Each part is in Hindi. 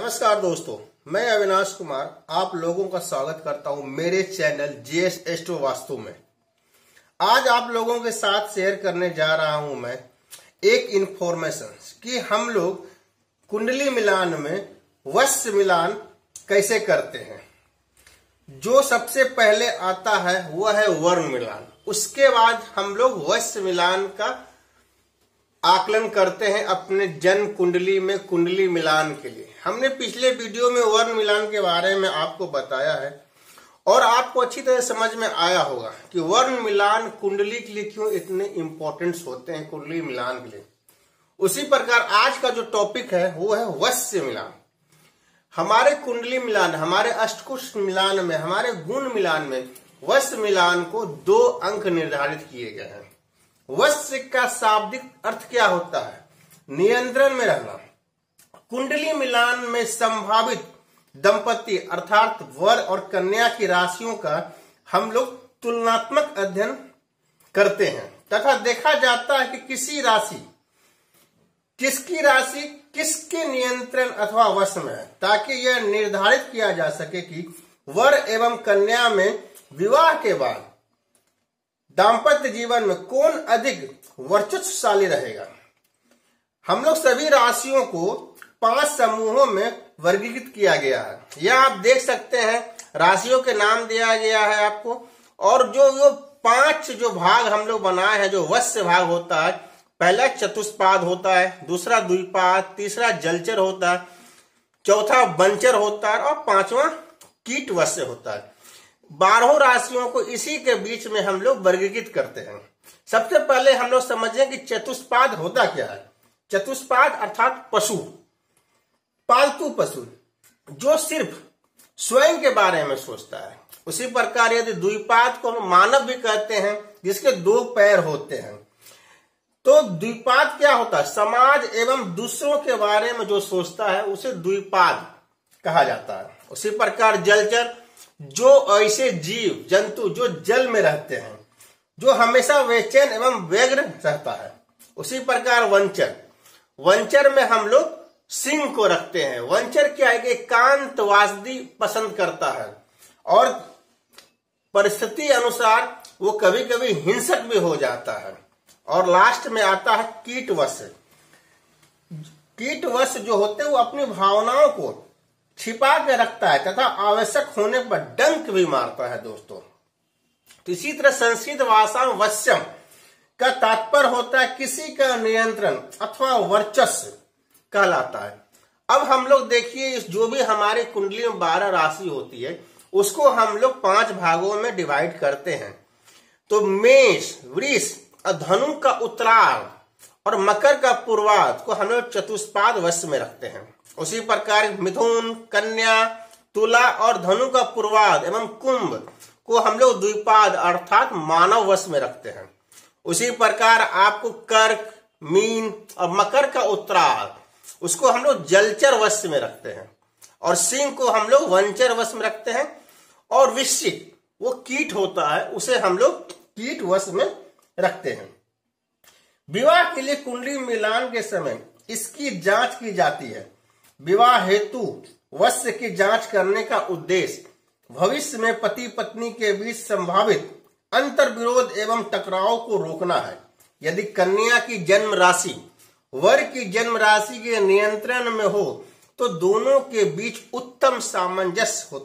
नमस्कार दोस्तों, मैं अविनाश कुमार आप लोगों का स्वागत करता हूं मेरे चैनल जेएस एस्ट्रो वास्तु में। आज आप लोगों के साथ शेयर करने जा रहा हूं मैं एक इन्फॉर्मेशन कि हम लोग कुंडली मिलान में वश्य मिलान कैसे करते हैं। जो सबसे पहले आता है वह है वर्ण मिलान, उसके बाद हम लोग वश्य मिलान का आकलन करते हैं अपने जन्म कुंडली में। कुंडली मिलान के लिए हमने पिछले वीडियो में वर्ण मिलान के बारे में आपको बताया है और आपको अच्छी तरह समझ में आया होगा कि वर्ण मिलान कुंडली के लिए क्यों इतने इम्पोर्टेंट होते हैं। कुंडली मिलान के लिए उसी प्रकार आज का जो टॉपिक है वो है वश्य मिलान। हमारे कुंडली मिलान, हमारे अष्टकूट मिलान में, हमारे गुण मिलान में वश्य मिलान को 2 अंक निर्धारित किए गए हैं। वश्य का शाब्दिक अर्थ क्या होता है? नियंत्रण में रहना। कुंडली मिलान में संभावित दंपति अर्थात वर और कन्या की राशियों का हम लोग तुलनात्मक अध्ययन करते हैं तथा देखा जाता है कि किसकी राशि किसके नियंत्रण अथवा वश में है, ताकि यह निर्धारित किया जा सके कि वर एवं कन्या में विवाह के बाद दाम्पत्य जीवन में कौन अधिक वर्चस्वशाली रहेगा। हम लोग सभी राशियों को 5 समूहों में वर्गीकृत किया गया है। यह आप देख सकते हैं, राशियों के नाम दिया गया है आपको। और जो 5 जो भाग हम लोग बनाए हैं, जो वश्य भाग होता है, पहला चतुष्पाद होता है, दूसरा द्विपाद, तीसरा जलचर होता है, चौथा वनचर होता है और 5वां कीट वश्य होता है। 12 राशियों को इसी के बीच में हम लोग वर्गीकृत करते हैं। सबसे पहले हम लोग समझें कि चतुष्पाद होता क्या है। चतुष्पाद अर्थात पशु, पालतू पशु जो सिर्फ स्वयं के बारे में सोचता है। उसी प्रकार यदि द्विपाद को हम मानव भी कहते हैं, जिसके 2 पैर होते हैं, तो द्विपाद क्या होता है? समाज एवं दूसरों के बारे में जो सोचता है उसे द्विपाद कहा जाता है। उसी प्रकार जलचर जो ऐसे जीव जंतु जो जल में रहते हैं, जो हमेशा बेचैन एवं व्यग्र रहता है। उसी प्रकार वनचर में हम लोग सिंह को रखते हैं। वनचर क्या है कि एकांतवासी पसंद करता है और परिस्थिति अनुसार वो कभी कभी हिंसक भी हो जाता है। और लास्ट में आता है कीटवश्य। कीटवश्य जो होते हैं वो अपनी भावनाओं को छिपा के रखता है तथा आवश्यक होने पर डंक भी मारता है। दोस्तों, तो इसी तरह संस्कृत भाषा में वश्यम का तात्पर्य होता है किसी का नियंत्रण अथवा वर्चस्व कहलाता है। अब हम लोग देखिए, जो भी हमारी कुंडली में 12 राशि होती है उसको हम लोग 5 भागों में डिवाइड करते हैं। तो मेष, वृष और धनु का उत्तरार्ध और मकर का पूर्वार्ध को हम लोग चतुष्पाद वश्य में रखते हैं। उसी प्रकार मिथुन, कन्या, तुला और धनु का पूर्वार्ध एवं कुंभ को हम लोग द्विपाद अर्थात मानव वश में रखते हैं। उसी प्रकार आपको कर्क, मीन और मकर का उत्तरार्ध, उसको हम लोग जलचर वश में रखते हैं। और सिंह को हम लोग वनचर वश में रखते हैं। और वृश्चिक वो कीट होता है, उसे हम लोग कीट वश में रखते हैं। विवाह के लिए कुंडली मिलान के समय इसकी जांच की जाती है। विवाह हेतु वश्य की जांच करने का उद्देश्य भविष्य में पति पत्नी के बीच संभावित अंतर विरोध एवं टकराव को रोकना है। यदि कन्या की जन्म राशि वर की जन्म राशि के नियंत्रण में हो तो दोनों के बीच उत्तम सामंजस्य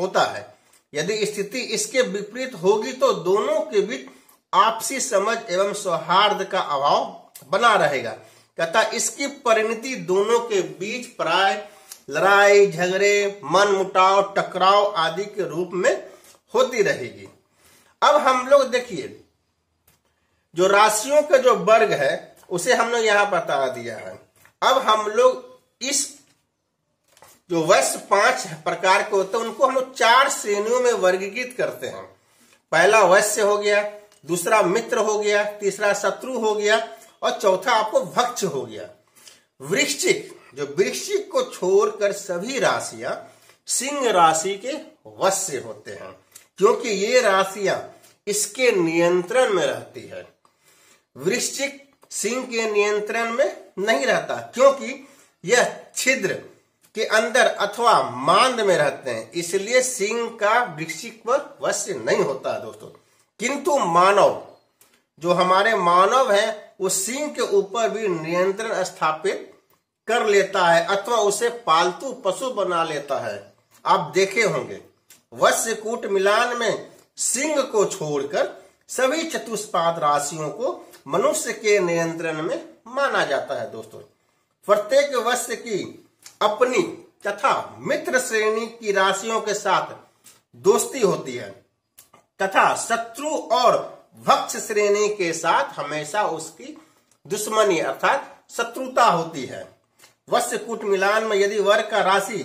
होता है। यदि स्थिति इसके विपरीत होगी तो दोनों के बीच आपसी समझ एवं सौहार्द का अभाव बना रहेगा तथा इसकी परिणति दोनों के बीच प्राय लड़ाई झगड़े, मनमुटाव, टकराव आदि के रूप में होती रहेगी। अब हम लोग देखिए, जो राशियों का जो वर्ग है उसे हम लोग यहां बता दिया है। अब हम लोग इस जो वश्य 5 प्रकार के होते हैं उनको हम लोग 4 श्रेणियों में वर्गीकृत करते हैं। पहला वश्य हो गया, दूसरा मित्र हो गया, तीसरा शत्रु हो गया और चौथा आपको भक्ष हो गया। वृश्चिक, जो वृश्चिक को छोड़कर सभी राशियां सिंह राशि के वश्य होते हैं, क्योंकि ये राशियां इसके नियंत्रण में रहती है। वृश्चिक सिंह के नियंत्रण में नहीं रहता, क्योंकि यह छिद्र के अंदर अथवा मांद में रहते हैं, इसलिए सिंह का वृश्चिक पर वश्य नहीं होता है दोस्तों। किंतु मानव, जो हमारे मानव है, वो सिंह के ऊपर भी नियंत्रण स्थापित कर लेता है अथवा उसे पालतू पशु बना लेता है। आप देखे होंगे वश्य कूट मिलान में सिंह को छोड़कर सभी चतुष्पाद राशियों को मनुष्य के नियंत्रण में माना जाता है दोस्तों। प्रत्येक वश्य की अपनी तथा मित्र श्रेणी की राशियों के साथ दोस्ती होती है तथा शत्रु और भक्ष श्रेणी के साथ हमेशा उसकी दुश्मनी अर्थात शत्रुता होती है। वश्य कूट मिलान में यदि वर्ग का राशि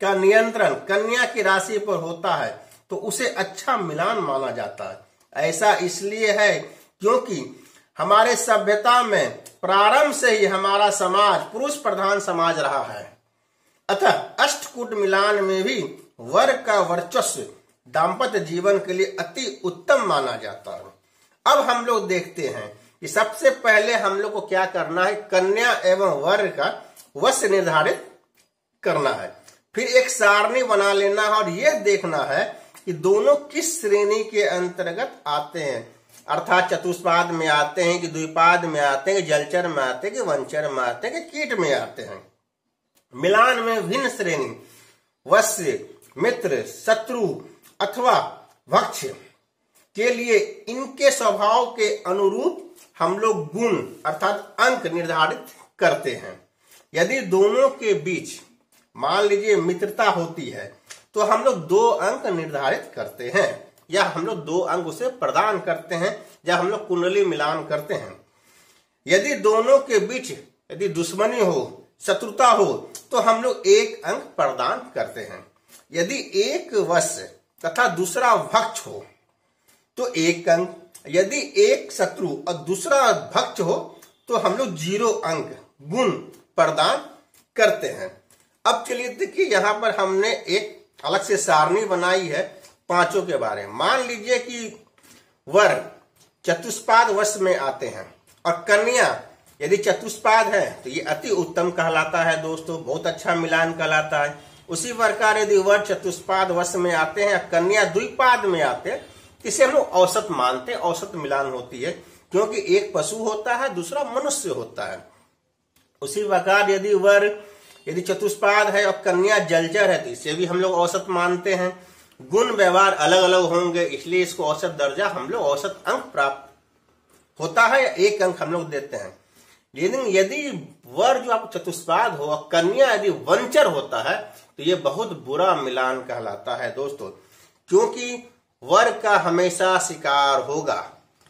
का नियंत्रण कन्या की राशि पर होता है तो उसे अच्छा मिलान माना जाता है। ऐसा इसलिए है क्योंकि हमारे सभ्यता में प्रारंभ से ही हमारा समाज पुरुष प्रधान समाज रहा है, अतः अष्टकूट मिलान में भी वर्ग का वर्चस्व दाम्पत्य जीवन के लिए अति उत्तम माना जाता है। अब हम लोग देखते हैं कि सबसे पहले हम लोग को क्या करना है, कन्या एवं वर्ग का वश्य निर्धारित करना है, फिर एक सारणी बना लेना है और यह देखना है कि दोनों किस श्रेणी के अंतर्गत आते हैं, अर्थात चतुष्पाद में आते हैं कि द्विपाद में आते हैं कि जलचर में आते हैं कि वनचर में आते हैं कि कीट में आते हैं। मिलान में भिन्न श्रेणी वश्य, मित्र, शत्रु अथवा भक्ष के लिए इनके स्वभाव के अनुरूप हम लोग गुण अर्थात अंक निर्धारित करते हैं। यदि दोनों के बीच मान लीजिए मित्रता होती है तो हम लोग 2 अंक निर्धारित करते हैं या हम लोग 2 अंक उसे प्रदान करते हैं या हम लोग कुंडली मिलान करते हैं। यदि दोनों के बीच यदि दुश्मनी हो, शत्रुता हो तो हम लोग 1 अंक प्रदान करते हैं। यदि एक वश्य तथा दूसरा भक्ष हो तो 1 अंक, यदि एक शत्रु और दूसरा भक्ष हो तो हम लोग 0 अंक गुण प्रदान करते हैं। अब चलिए देखिए, यहाँ पर हमने एक अलग से सारणी बनाई है पांचों के बारे में। मान लीजिए कि वर्ग चतुष्पाद वश्य में आते हैं और कन्या यदि चतुष्पाद है तो ये अति उत्तम कहलाता है दोस्तों, बहुत अच्छा मिलान कहलाता है। उसी प्रकार यदि वर्ग चतुष्पाद वश्य में आते हैं और कन्या द्विपाद में आते हैं, इसे हम लोग औसत मानते हैं, औसत मिलान होती है क्योंकि एक पशु होता है दूसरा मनुष्य होता है। उसी प्रकार यदि वर्ग यदि चतुष्पाद है और कन्या जलचर है तो इसे भी हम लोग औसत मानते हैं। गुण व्यवहार अलग अलग होंगे इसलिए इसको औसत दर्जा हम लोग औसत अंक प्राप्त होता है, 1 अंक हम लोग देते हैं। लेकिन यदि वर्ग जो आप चतुष्पाद हो और कन्या यदि वनचर होता है तो ये बहुत बुरा मिलान कहलाता है दोस्तों, क्योंकि वर्ग का हमेशा शिकार होगा।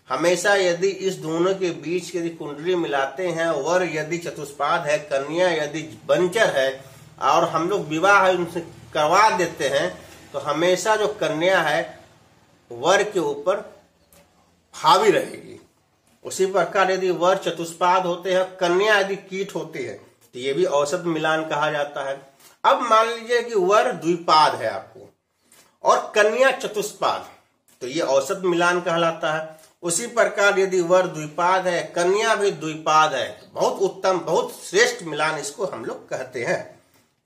हमेशा यदि इस दोनों के बीच यदि कुंडली मिलाते हैं, वर्ग यदि चतुष्पाद है, कन्या यदि वनचर है और हम लोग विवाह उनसे करवा देते हैं तो हमेशा जो कन्या है वर्ग के ऊपर हावी रहेगी। उसी प्रकार यदि वर्ग चतुष्पाद होते हैं, कन्या यदि कीट होती है तो ये भी औसत मिलान कहा जाता है। अब मान लीजिए कि वर्ग द्विपाद है आपको और कन्या चतुष्पाद तो ये औसत मिलान कहलाता है। उसी प्रकार यदि वर्ग द्विपाद है, कन्या भी द्विपाद है तो बहुत उत्तम, बहुत श्रेष्ठ मिलान इसको हम लोग कहते हैं।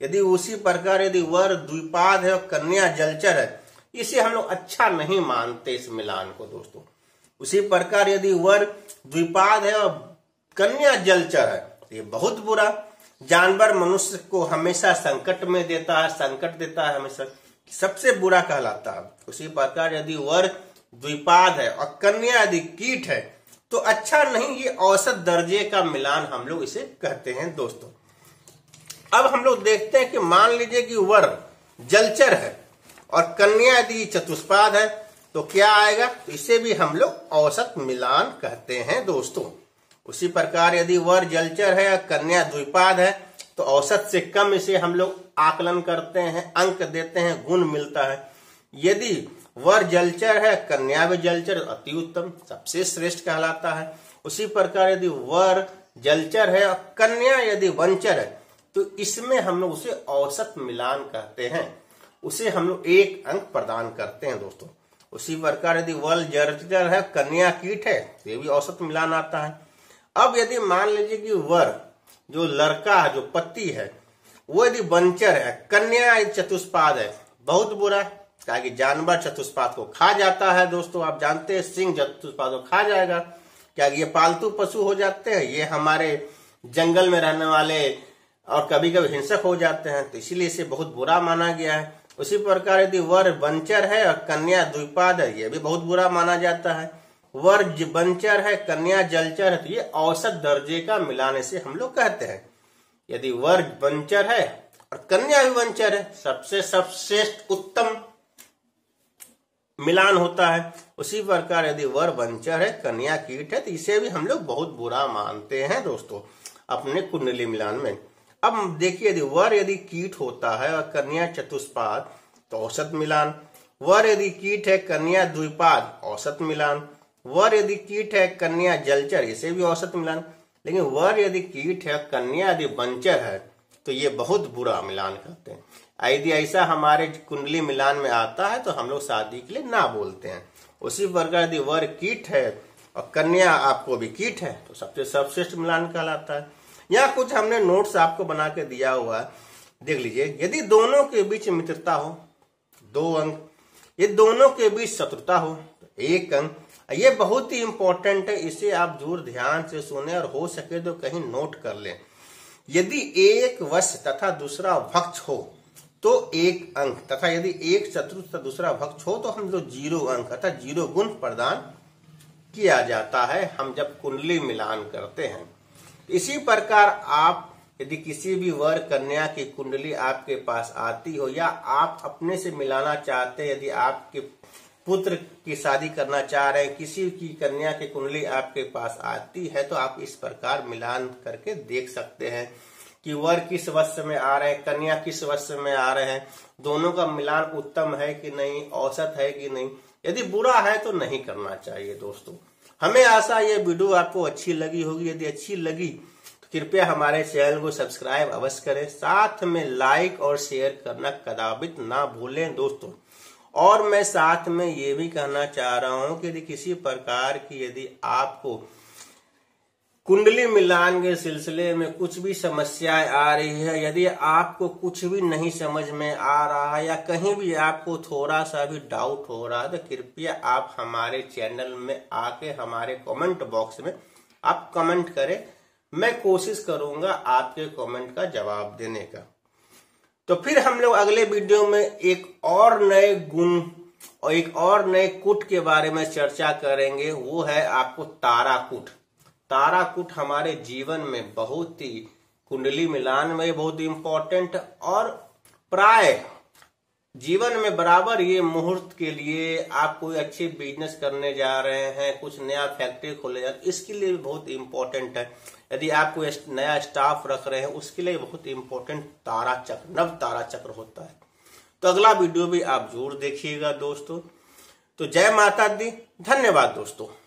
यदि उसी प्रकार यदि वर्ग द्विपाद है और कन्या जलचर है, इसे हम लोग अच्छा नहीं मानते इस मिलान को दोस्तों। उसी प्रकार यदि वर्ग द्विपाद है और कन्या जलचर है तो ये बहुत बुरा, जानवर मनुष्य को हमेशा संकट में देता है, संकट देता है, हमेशा सबसे बुरा कहलाता है। उसी प्रकार यदि वर्ग द्विपाद है और कन्या यदि कीट है तो अच्छा नहीं, ये औसत दर्जे का मिलान हम लोग इसे कहते हैं दोस्तों। अब हम लोग देखते हैं कि मान लीजिए कि वर्ग जलचर है और कन्या यदि चतुष्पाद है तो क्या आएगा, इसे भी हम लोग औसत मिलान कहते हैं दोस्तों। उसी प्रकार यदि वर्ग जलचर है या कन्या द्विपाद है तो औसत से कम इसे हम लोग आकलन करते हैं, अंक देते हैं, गुण मिलता है। यदि वर्ग जलचर है, कन्या भी जलचर, अति उत्तम, सबसे श्रेष्ठ कहलाता है। उसी प्रकार यदि वर्ग जलचर है और कन्या यदि वनचर है तो इसमें हम लोग उसे औसत मिलान कहते हैं, उसे हम लोग 1 अंक प्रदान करते हैं दोस्तों। उसी प्रकार यदि वर्ग जलचर है, कन्या कीट है तो ये भी औसत मिलान आता है। अब यदि मान लीजिए कि वर्ग जो लड़का है, जो पति है, वो यदि वनचर है, कन्या चतुष्पाद है, बहुत बुरा है। कहा कि जानवर चतुष्पाद को खा जाता है। दोस्तों आप जानते हैं सिंह चतुष्पाद को खा जाएगा। क्या ये पालतू पशु हो जाते हैं, ये हमारे जंगल में रहने वाले और कभी कभी हिंसक हो जाते हैं, तो इसीलिए इसे बहुत बुरा माना गया है। उसी प्रकार यदि वर वनचर है और कन्या द्विपाद है, ये भी बहुत बुरा माना जाता है। वर वनचर है, कन्या जलचर है, तो ये औसत दर्जे का मिलान से हम लोग कहते हैं। यदि वर वनचर है और कन्या भी वनचर है, सबसे सर्वश्रेष्ठ उत्तम मिलान होता है। उसी प्रकार यदि वर वनचर है, कन्या कीट है, तो इसे भी हम लोग बहुत बुरा मानते हैं दोस्तों अपने कुंडली मिलान में। अब देखिए यदि वर यदि कीट होता है और कन्या चतुष्पाद तो औसत मिलान। वर यदि कीट है, कन्या द्विपाद औसत मिलान। वर यदि कीट है, कन्या जलचर, इसे भी औसत मिलान। लेकिन वर यदि कीट है, कन्या यदि वनचर है, तो ये बहुत बुरा मिलान कहते हैं। यदि ऐसा हमारे कुंडली मिलान में आता है तो हम लोग शादी के लिए ना बोलते हैं। उसी प्रकार यदि वर कीट है और कन्या आपको भी कीट है, तो सबसे सर्वश्रेष्ठ मिलान कहलाता है। यहाँ कुछ हमने नोट्स आपको बना के दिया हुआ है, देख लीजिए। यदि दोनों के बीच मित्रता हो, 2 अंक। यदि दोनों के बीच शत्रुता हो, 1 अंक। ये बहुत ही इंपॉर्टेंट है, इसे आप जरूर ध्यान से सुने और हो सके तो कहीं नोट कर लें। यदि एक वश तथा दूसरा भक्ष हो तो 1 अंक तथा यदि एक शत्रु तथा दूसरा भक्ष हो तो हम जो 0 अंक तथा 0 गुण प्रदान किया जाता है हम जब कुंडली मिलान करते हैं। इसी प्रकार आप यदि किसी भी वर कन्या की कुंडली आपके पास आती हो या आप अपने से मिलाना चाहते हैं, यदि आपके पुत्र की शादी करना चाह रहे हैं, किसी की कन्या की कुंडली आपके पास आती है, तो आप इस प्रकार मिलान करके देख सकते हैं कि वर किस वश में आ रहे हैं, कन्या किस वश में आ रहे हैं, दोनों का मिलान उत्तम है कि नहीं, औसत है कि नहीं। यदि बुरा है तो नहीं करना चाहिए। दोस्तों हमें आशा ये वीडियो आपको अच्छी लगी होगी। यदि अच्छी लगी तो कृपया हमारे चैनल को सब्सक्राइब अवश्य करें, साथ में लाइक और शेयर करना कदापित ना भूलें दोस्तों। और मैं साथ में ये भी कहना चाह रहा हूं कि यदि किसी प्रकार की यदि आपको कुंडली मिलान के सिलसिले में कुछ भी समस्याएं आ रही है, यदि आपको कुछ भी नहीं समझ में आ रहा है या कहीं भी आपको थोड़ा सा भी डाउट हो रहा है, तो कृपया आप हमारे चैनल में आके हमारे कमेंट बॉक्स में आप कमेंट करें। मैं कोशिश करूंगा आपके कमेंट का जवाब देने का। तो फिर हम लोग अगले वीडियो में एक और नए गुण और एक और नए कूट के बारे में चर्चा करेंगे, वो है आपको ताराकूट। ताराकूट हमारे जीवन में बहुत ही कुंडली मिलान में बहुत ही इम्पोर्टेंट और प्राय जीवन में बराबर ये मुहूर्त के लिए आप कोई अच्छे बिजनेस करने जा रहे हैं, कुछ नया फैक्ट्री खोले जा रहे हैं, इसके लिए भी बहुत इम्पोर्टेंट है। यदि आप कोई नया स्टाफ रख रहे हैं उसके लिए बहुत इम्पोर्टेंट तारा चक्र, नव तारा चक्र होता है। तो अगला वीडियो भी आप जरूर देखिएगा दोस्तों। तो जय माता दी, धन्यवाद दोस्तों।